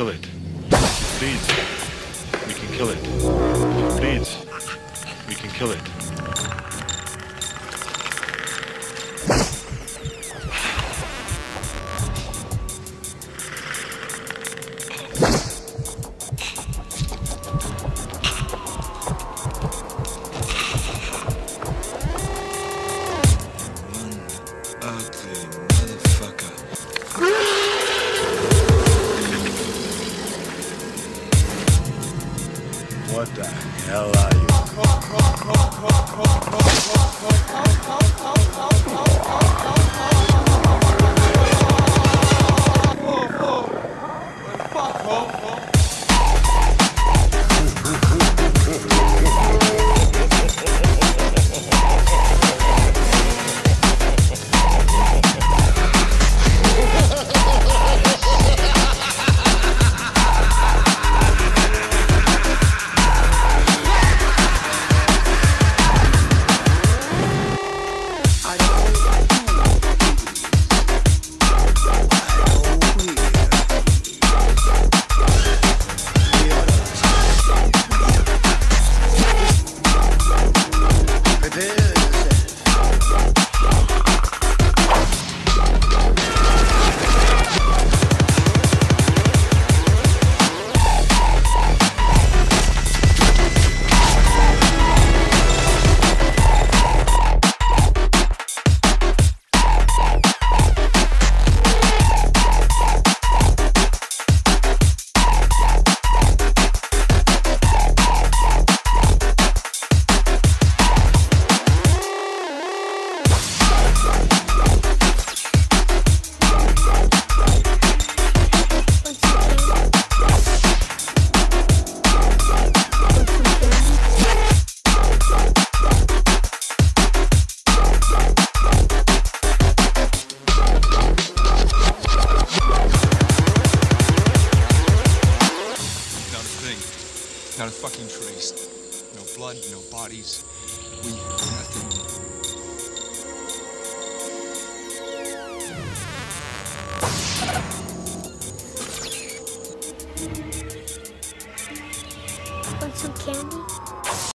kill it. Please. We can kill it. Please. We can kill it. What the hell are you? Not a fucking trace. No blood, no bodies. We have nothing. Want some candy?